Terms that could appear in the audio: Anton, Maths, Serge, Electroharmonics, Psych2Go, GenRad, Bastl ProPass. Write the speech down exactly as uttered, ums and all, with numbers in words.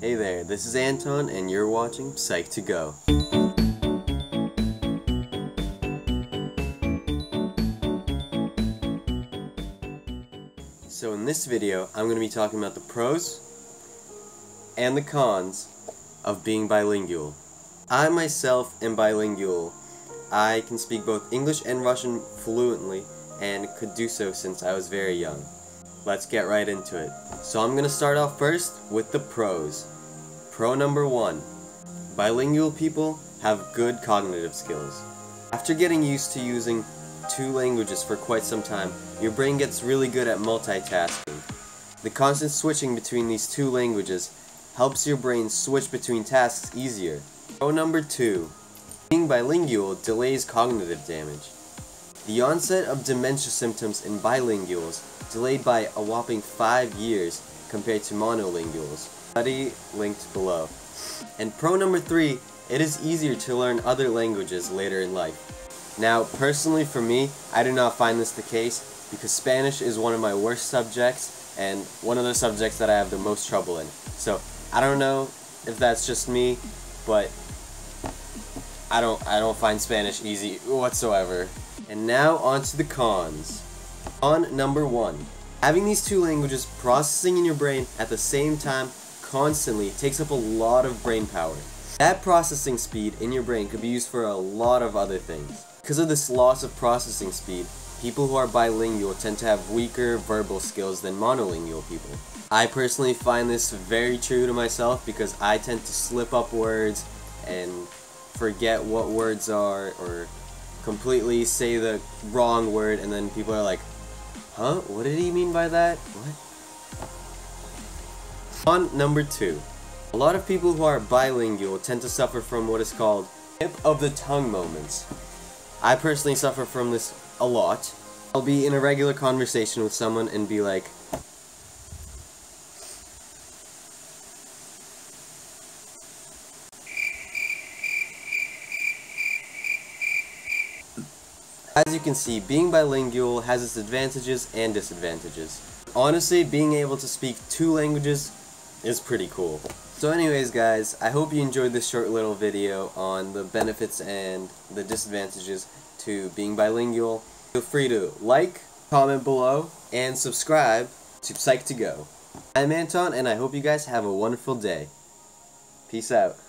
Hey there, this is Anton and you're watching Psych to Go. So in this video, I'm going to be talking about the pros and the cons of being bilingual. I myself am bilingual. I can speak both English and Russian fluently and could do so since I was very young. Let's get right into it. So I'm going to start off first with the pros. Pro number one. Bilingual people have good cognitive skills. After getting used to using two languages for quite some time, your brain gets really good at multitasking. The constant switching between these two languages helps your brain switch between tasks easier. Pro number two. Being bilingual delays cognitive damage. The onset of dementia symptoms in bilinguals delayed by a whopping five years compared to monolinguals. Study linked below. And pro number three, it is easier to learn other languages later in life. Now, personally for me, I do not find this the case because Spanish is one of my worst subjects and one of the subjects that I have the most trouble in. So, I don't know if that's just me, but I don't, I don't find Spanish easy whatsoever. And now on to the cons. Con number one. Having these two languages processing in your brain at the same time constantly takes up a lot of brain power. That processing speed in your brain could be used for a lot of other things. Because of this loss of processing speed, people who are bilingual tend to have weaker verbal skills than monolingual people. I personally find this very true to myself because I tend to slip up words and forget what words are, or completely say the wrong word and then people are like, huh? What did he mean by that? What? Con number two. A lot of people who are bilingual tend to suffer from what is called tip of the tongue moments. I personally suffer from this a lot. I'll be in a regular conversation with someone and be like, as you can see, being bilingual has its advantages and disadvantages. Honestly, being able to speak two languages is pretty cool. So anyways guys, I hope you enjoyed this short little video on the benefits and the disadvantages to being bilingual. Feel free to like, comment below, and subscribe to Psych to Go. I'm Anton, and I hope you guys have a wonderful day. Peace out.